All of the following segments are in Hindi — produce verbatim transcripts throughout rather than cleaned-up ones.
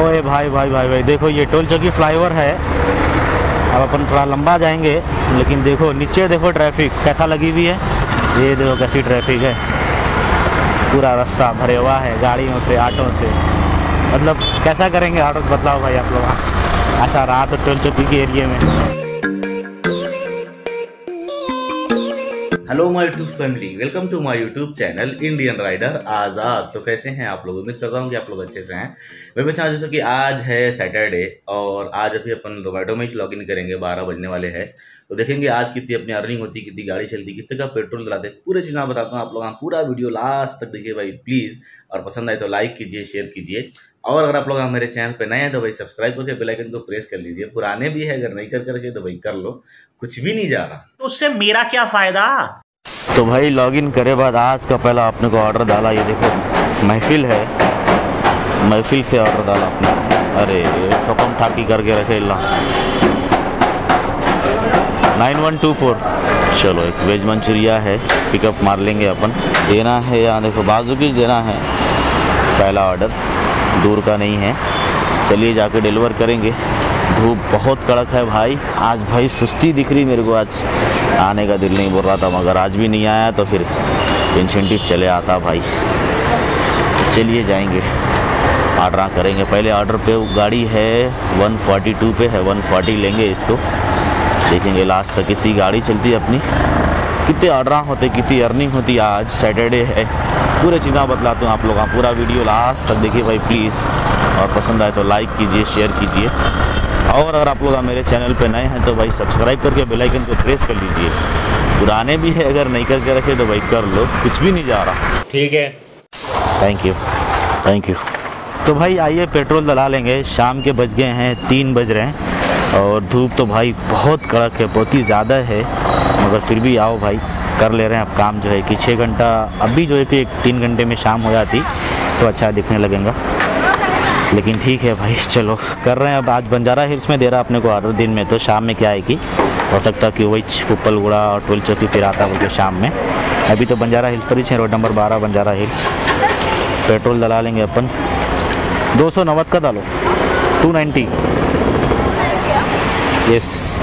ओए भाई भाई भाई भाई देखो ये टोल चौकी फ्लाईओवर है। अब अपन थोड़ा लंबा जाएंगे, लेकिन देखो नीचे देखो ट्रैफिक कैसा लगी हुई है। ये देखो कैसी ट्रैफिक है, पूरा रास्ता भरे हुआ है गाड़ियों से, ऑटो से। मतलब कैसा करेंगे ऑटो बताओ भाई आप लोग। ऐसा रात टोल चौकी के एरिया में। Hello my YouTube family, welcome to my YouTube channel Indian rider Azad. तो कैसे हैं आप लोग? उम्मीद करता हूँ कि आप लोग अच्छे से हैं। मैं बच्चा जैसे कि आज है सैटरडे और आज अभी अपन ज़ोमैटो में ही लॉग इन करेंगे, बारह बजने वाले हैं। तो देखेंगे आज कितनी अपनी अर्निंग होती, कितनी गाड़ी चलती, कितने का पेट्रोल जलाते, पूरे चीज़ मैं बताता हूँ आप लोग। हम पूरा वीडियो लास्ट तक देखिए भाई प्लीज़, और पसंद आए तो लाइक कीजिए, शेयर कीजिए। और अगर आप लोग मेरे चैनल पे नए हैं तो भाई सब्सक्राइब करके बेल आइकन को प्रेस कर लीजिए। पुराने भी है अगर नहीं कर करके तो भाई कर लो, कुछ भी नहीं जा रहा तो उससे मेरा क्या फायदा। तो भाई लॉगिन करे बाद आज का पहला आपने को ऑर्डर डाला। ये देखो महफिल है, महफिल से ऑर्डर डाला आपने। अरे टोकम ठाकी करके रखे ला नाइन वन टू फोर। चलो एक वेज मंचूरिया है, पिकअप मार लेंगे अपन। देना है यहाँ देखो बाजू की देना है, पहला ऑर्डर दूर का नहीं है। चलिए जाके डिलीवर करेंगे। धूप बहुत कड़क है भाई आज, भाई सुस्ती दिख रही मेरे को। आज आने का दिल नहीं बोल रहा था, मगर आज भी नहीं आया तो फिर इंसेंटिव चले आता भाई। चलिए जाएंगे ऑर्डर करेंगे। पहले ऑर्डर पे गाड़ी है वन फोर्टी टू पे है, वन फोर्टी लेंगे इसको। देखेंगे लास्ट तक कितनी गाड़ी चलती है अपनी, कितने ऑर्डर होते, कितनी अर्निंग होती। आज सैटरडे है, पूरे चीज़ बतलाता हूँ आप लोग। आप पूरा वीडियो लास्ट तक देखिए भाई प्लीज़, और पसंद आए तो लाइक कीजिए, शेयर कीजिए। और अगर आप लोग मेरे चैनल पे नए हैं तो भाई सब्सक्राइब करके बेल आइकन को प्रेस कर लीजिए। पुराने भी है अगर नहीं करके रखे तो भाई कर लो, कुछ भी नहीं जा रहा। ठीक है, थैंक यू थैंक यू। तो भाई आइए पेट्रोल डला लेंगे। शाम के बज गए हैं, तीन बज रहे हैं, और धूप तो भाई बहुत कड़क है, बहुत ही ज़्यादा है। मगर फिर भी आओ भाई कर ले रहे हैं अब काम, जो है कि छः घंटा अभी जो है कि एक तीन घंटे में शाम हो जाती तो अच्छा दिखने लगेगा। लेकिन ठीक है भाई चलो कर रहे हैं। अब आज बंजारा हिल्स में दे रहा अपने को ऑर्डर दिन में, तो शाम में क्या आएगी हो सकता है कि वही कुप्पलगुड़ा और टोल चौकी फिर आता बोलते शाम में। अभी तो बंजारा हिल्स पर ही है, रोड नंबर बारह बंजारा हिल्स। पेट्रोल डला लेंगे अपन, दो सौ नब्बे का डालो, टू नाइन्टी। यस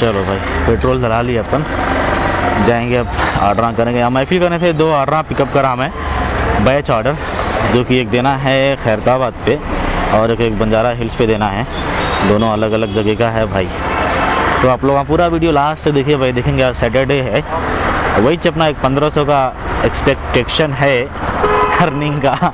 चलो भाई पेट्रोल डला लिया अपन, जाएंगे अब ऑर्डर करेंगे। हम महफिल करने से दो ऑर्डर पिकअप करा मैं, बैच ऑर्डर जो कि एक देना है खैरताबाद पे और एक, एक बंजारा हिल्स पे देना है। दोनों अलग अलग जगह का है भाई। तो आप लोग आप पूरा वीडियो लास्ट से देखिए भाई। देखेंगे आज सैटरडे है, वही अपना एक पंद्रह सौ का एक्सपेक्टेशन है अर्निंग का।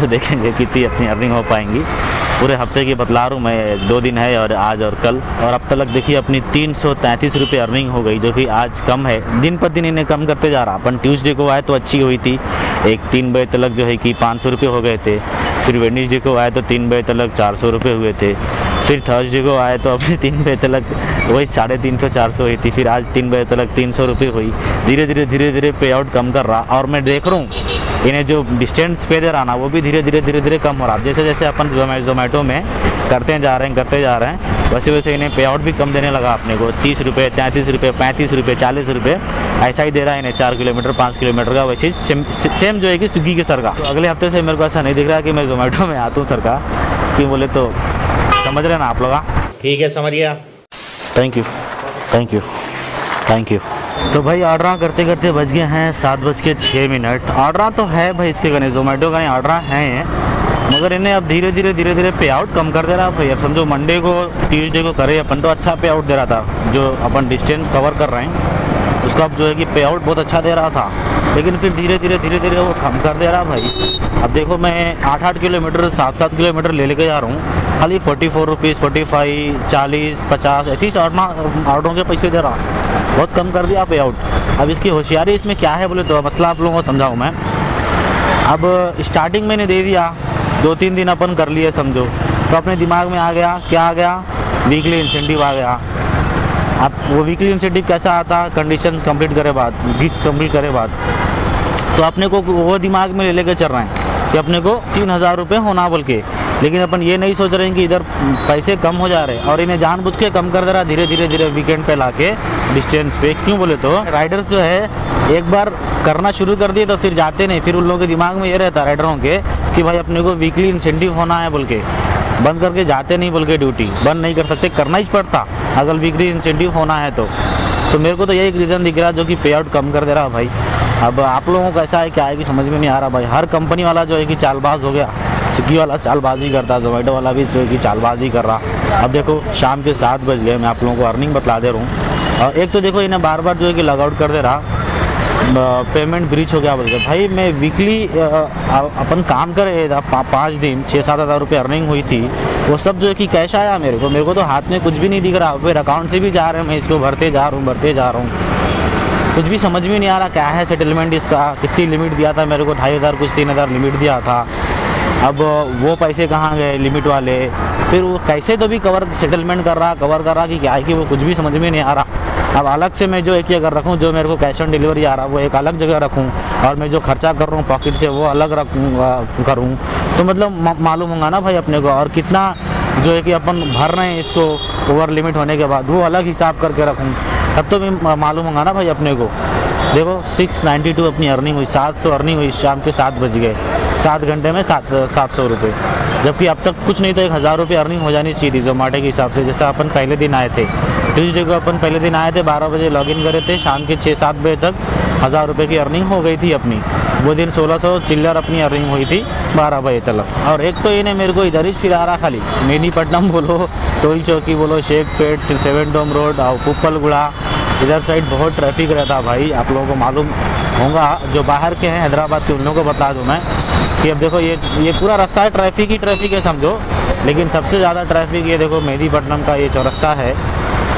तो देखेंगे कितनी अपनी अर्निंग हो पाएंगी। पूरे हफ्ते की बतला रहा हूँ मैं, दो दिन है और आज और कल। और अब तक देखिए अपनी तीन सौ तैंतीस रुपये अर्निंग हो गई, जो कि आज कम है। दिन पर दिन इन्हें कम करते जा रहा। अपन ट्यूसडे को आए तो अच्छी हुई थी, एक तीन बजे तलक जो है कि पाँच सौ रुपये हो गए थे। फिर वेडनेसडे को आए तो तीन बजे तलक चार सौ रुपये हुए थे। फिर थर्सडे को आए तो अपने तीन बजे तलक वही साढ़े तीन सौ चार सौ हुई थी। फिर आज तीन बजे तलक तीन सौ रुपये हुई। धीरे धीरे धीरे धीरे पे आउट कम कर रहा। और मैं देख रहा हूँ इन्हें जो डिस्टेंस पे दे रहा ना, वो भी धीरे धीरे धीरे धीरे कम हो रहा। जैसे जैसे अपन ज़ोमैटो में करते जा रहे हैं करते जा रहे हैं वैसे वैसे इन्हें पे आउट भी कम देने लगा अपने को। तीस रुपये, तैंतीस रुपये, पैंतीस रुपये, चालीस रुपये ऐसा ही दे रहा है इन्हें, चार किलोमीटर पाँच किलोमीटर का। वैसे सेम, सेम जो है कि स्विगी के सर का। तो अगले हफ्ते से मेरे को ऐसा नहीं दिख रहा कि मैं ज़ोमैटो में आता हूँ सर का, कि बोले तो समझ रहे ना आप लोग। ठीक है समझिए, thank you thank you thank you. तो भाई ऑर्डर करते करते बज गए हैं सात बज के छः मिनट। ऑर्डर तो है भाई इसके गने ज़ोमैटो का ऑर्डर हैं, मगर इन्हें अब धीरे धीरे धीरे धीरे पे आउट कम कर दे रहा भाई। अब समझो मंडे को ट्यूजडे को करे अपन तो अच्छा पे आउट दे रहा था, जो अपन डिस्टेंस कवर कर रहे हैं उसका अब जो है कि पे आउट बहुत अच्छा दे रहा था। लेकिन फिर धीरे धीरे धीरे धीरे वो कम कर दे रहा भाई। अब देखो मैं आठ आठ किलोमीटर सात सात किलोमीटर ले लेके जा रहा हूँ, खाली forty four rupees forty five चालीस पचास ऐसी ऑर्डर ऑर्डरों के पैसे दे रहा। बहुत कम कर दिया पे आउट। अब इसकी होशियारी इसमें क्या है बोले तो मसला आप लोगों को समझाऊँ मैं। अब स्टार्टिंग मैंने दे दिया, दो तीन दिन अपन कर लिए समझो, तो अपने दिमाग में आ गया क्या आ गया, वीकली इंसेंटिव आ गया। अब वो वीकली इंसेंटिव कैसा आता, कंडीशन कंप्लीट करे बाद, गिग्स कंप्लीट करे बाद। तो अपने को वो दिमाग में ले लेके चल रहे हैं कि अपने को तीन हज़ार रुपये होना बोल के, लेकिन अपन ये नहीं सोच रहे हैं कि इधर पैसे कम हो जा रहे और इन्हें जानबूझ के कम कर दे रहा धीरे धीरे धीरे वीकेंड पे लाके डिस्टेंस पे। क्यों बोले तो राइडर्स जो है एक बार करना शुरू कर दिए तो फिर जाते नहीं, फिर उन लोगों के दिमाग में ये रहता है राइडरों के कि भाई अपने को वीकली इंसेंटिव होना है बोल के, बंद करके जाते नहीं बोल के, ड्यूटी बंद नहीं कर सकते, करना ही पड़ता अगर वीकली इंसेंटिव होना है तो। तो मेरे को तो यही एक रीज़न दिख रहा है जो कि पे आउट कम कर दे रहा भाई। अब आप लोगों को कैसा है क्या है कि समझ में नहीं आ रहा भाई। हर कंपनी वाला जो है कि चालबाज हो गया, स्विगी वाला चालबाजी करता, जोमेटो वाला भी जो है कि चालबाजी कर रहा। अब देखो शाम के सात बज गए, मैं आप लोगों को अर्निंग बतला दे रहा हूँ। और एक तो देखो इन्हें बार बार जो है कि लॉगआउट कर दे रहा, पेमेंट ब्रीच हो गया बोलकर। भाई मैं वीकली अपन काम करे पाँच दिन छः सात हज़ार रुपये अर्निंग हुई थी, वो सब जो है कि कैश आया मेरे को, मेरे को तो हाथ में कुछ भी नहीं दिख रहा। फिर अकाउंट से भी जा रहे हैं, मैं इसको भरते जा रहा हूँ भरते जा रहा हूँ, कुछ भी समझ में नहीं आ रहा क्या है सेटलमेंट इसका। कितनी लिमिट दिया था मेरे को, ढाई हज़ार कुछ तीन हज़ार लिमिट दिया था, अब वो पैसे कहाँ गए लिमिट वाले। फिर वो कैसे तो भी कवर सेटलमेंट कर रहा कवर कर रहा कि क्या है कि वो कुछ भी समझ में नहीं आ रहा। अब अलग से मैं जो एक ही अगर रखूँ जो मेरे को कैश ऑन डिलीवरी आ रहा वो एक अलग जगह रखूँ, और मैं जो खर्चा कर रहा हूँ पॉकेट से वो अलग रखूँगा करूँ, तो मतलब मालूम होगा ना भाई अपने को। और कितना जो है कि अपन भर रहे हैं इसको ओवर लिमिट होने के बाद, वो अलग हिसाब करके रखूँ, तब तो भी मालूम होगा ना भाई अपने को। देखो छह सौ बानवे अपनी अर्निंग हुई, सात सौ अर्निंग हुई, शाम के सात बज गए, सात घंटे में सात सात सौ रुपये, जबकि अब तक कुछ नहीं तो एक हज़ार रुपये अर्निंग हो जानी चाहिए थी जोमेटो के हिसाब से। जैसा अपन पहले दिन आए थे ट्यूजडे को, अपन पहले दिन आए थे बारह बजे लॉगिन करे थे, शाम के छः सात बजे तक हज़ार रुपये की अर्निंग हो गई थी अपनी। वो दिन सोलह सौ चिल्लर अपनी अर्निंग हुई थी बारह बजे तक। और एक तो इन्हें मेरे को इधर ही फिरा रहा खाली, मेहदीपट्टनम बोलो, टोल चौकी बोलो, शेखपेट, सेवन डोम रोड और पुप्पलगुड़ा, इधर साइड बहुत ट्रैफिक रहता भाई। आप लोगों को मालूम होगा जो बाहर के हैं हैदराबाद के, उन लोगों को बता दूं मैं कि अब देखो ये ये पूरा रास्ता है ट्रैफिक ही ट्रैफिक है समझो। लेकिन सबसे ज़्यादा ट्रैफिक ये देखो मेहदीपट्टनम का ये चौरस्ता है,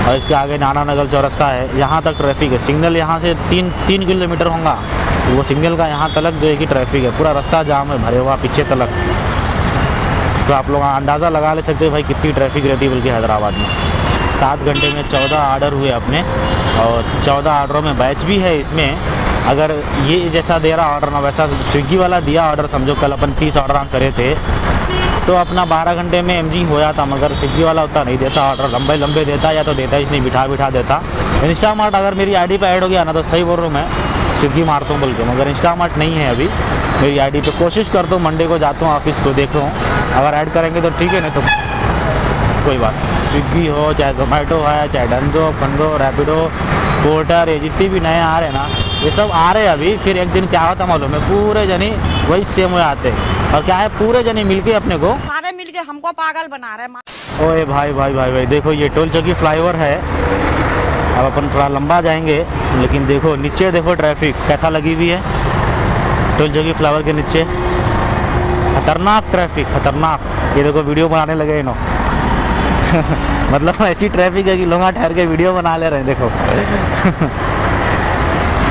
और इसके आगे नाना नगर चौरस्ता है, यहाँ तक ट्रैफिक है। सिग्नल यहाँ से तीन तीन किलोमीटर होगा वो सिग्नल का, यहाँ तलक जो है कि ट्रैफिक है, पूरा रास्ता जाम है भरे हुआ पीछे तलक। तो आप लोग अंदाज़ा लगा ले सकते हो भाई कितनी ट्रैफिक रहती है बल्कि हैदराबाद में। सात घंटे में चौदह आर्डर हुए अपने, और चौदह आर्डरों में बैच भी है इसमें। अगर ये जैसा दे रहा ऑर्डर ना वैसा स्विगी वाला दिया ऑर्डर, समझो कल अपन तीस ऑर्डर करे थे तो अपना बारह घंटे में एम जी हो जाता, मगर स्विगी वाला उतना नहीं देता ऑर्डर, लंबे लंबे देता या तो देता ही नहीं, बिठा बिठा देता। इंस्टामार्ट अगर मेरी आई डी पर ऐड हो गया ना तो सही बोल रहा हूँ मैं, स्विगी मारता हूँ बोल के, मगर इंस्टामार्ट नहीं है अभी मेरी आई डी पर। कोशिश करता हूँ मंडे को जाता हूँ ऑफिस को देखता हूँ, अगर ऐड करेंगे तो ठीक है, नहीं तो कोई बात। स्विगी हो चाहे जोमेटो है चाहे डंजो फंडो रैपिडो पोर्टर, ये जितने भी नए आ रहे हैं ना ये सब आ रहे हैं अभी। फिर एक दिन क्या होता मालूम है, पूरे जनी वही सेम हो जाते हैं। और क्या है पूरे जनी मिलके अपने को सारे मिलके हमको पागल बना रहे हैं। ओए भाई भाई भाई भाई देखो ये टोल चौकी फ्लाईओवर है, अब अपन थोड़ा लंबा जाएंगे, लेकिन देखो नीचे देखो ट्रैफिक कैसा लगी हुई है टोल चौकी फ्लाईओवर के नीचे। खतरनाक ट्रैफिक खतरनाक, ये देखो वीडियो बनाने लगे इन मतलब ऐसी ट्रैफिक है कि लोग ठहर के वीडियो बना ले रहे हैं। देखो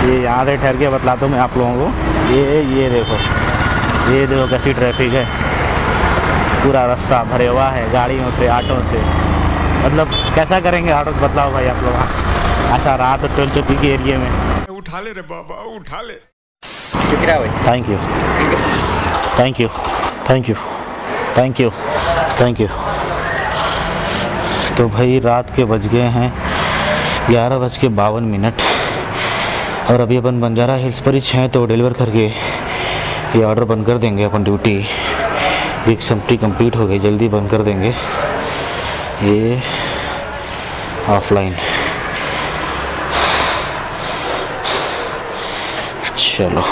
ये यहाँ से ठहर के बतलाता हूँ मैं आप लोगों को, ये ये देखो ये देखो कैसी ट्रैफिक है, पूरा रास्ता भरे हुआ है गाड़ियों से ऑटो से। मतलब कैसा करेंगे ऑटो बतलाओ भाई आप लोग, ऐसा रहा तो टोल चौकी के एरिए में। उठा ले रे बाबा उठा ले, शुक्रिया भाई, thank you thank you thank you thank you thank you. तो भाई रात के बज गए हैं ग्यारह बज के बावन मिनट, और अभी अपन बंजारा हिल्स पर ही हैं, तो डिलीवर करके ये ऑर्डर बंद कर देंगे अपन। ड्यूटी वीक सम्पटी कंप्लीट हो गई, जल्दी बंद कर देंगे ये ऑफलाइन। चलो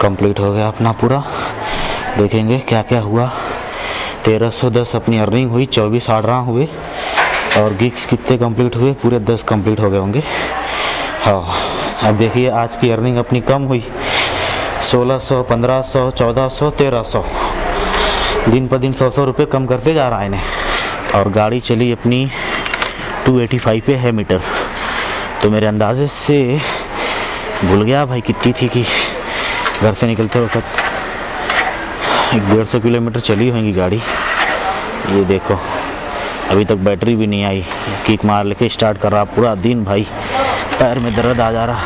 कंप्लीट हो गया अपना पूरा, देखेंगे क्या क्या हुआ। तेरह सौ दस अपनी अर्निंग हुई, चौबीस आर्डर हुए, और गिग्स कितने कंप्लीट हुए, पूरे दस कंप्लीट हो गए होंगे। हाँ अब देखिए आज की अर्निंग अपनी कम हुई, सोलह सौ, पंद्रह सौ, चौदह सौ, तेरह सौ, दिन पर दिन सौ सौ रुपये कम करते जा रहा है इन्हें। और गाड़ी चली अपनी दो सौ पचासी पे है मीटर, तो मेरे अंदाजे से भूल गया भाई कितनी थी कि घर से निकलते वक्त, एक डेढ़ सौ किलोमीटर चली होगी गाड़ी। ये देखो अभी तक बैटरी भी नहीं आई, किक मार लेके स्टार्ट कर रहा पूरा दिन भाई, पैर में दर्द आ जा रहा,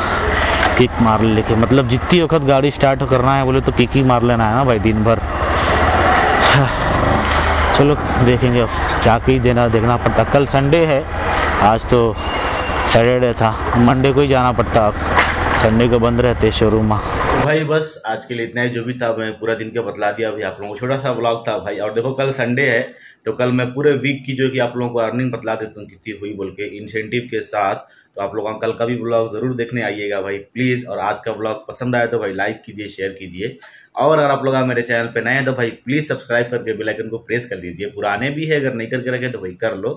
किक मार लेके, मतलब जितनी वक्त गाड़ी स्टार्ट करना है बोले तो किक ही मार लेना है ना भाई दिन भर। चलो देखेंगे, अब चाक ही देना देखना पड़ता। कल संडे है, आज तो सैटरडे था, मंडे को ही जाना पड़ता, संडे को बंद रहते शोरूम। भाई बस आज के लिए इतना ही, जो भी था मैं पूरा दिन के बतला दिया भाई आप लोगों को, छोटा सा व्लॉग था भाई। और देखो कल संडे है तो कल मैं पूरे वीक की जो कि आप लोगों को अर्निंग बतला देता हूँ कितनी हुई बोल के इंसेंटिव के साथ। तो आप लोग कल का भी व्लॉग जरूर देखने आइएगा भाई प्लीज़। और आज का व्लॉग पसंद आया तो भाई लाइक कीजिए, शेयर कीजिए, और अगर आप लोग मेरे चैनल पर नए हैं तो भाई प्लीज़ सब्सक्राइब करके बेल आइकन को प्रेस कर लीजिए। पुराने भी है, अगर नहीं करके रखे तो भाई कर लो,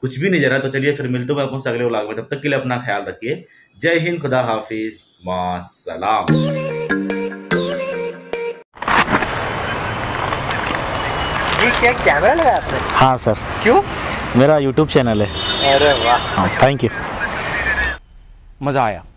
कुछ भी नहीं जरा। तो चलिए फिर मिलते हैं आपको अगले व्लॉग में, तब तक के लिए अपना ख्याल रखिए। जय हिंद, खुदा हाफिज, मा सलाम। क्या कैमरा लगाया आपने? हाँ सर। क्यों? मेरा यूट्यूब चैनल है। अरे वाह, थैंक यू, मज़ा आया।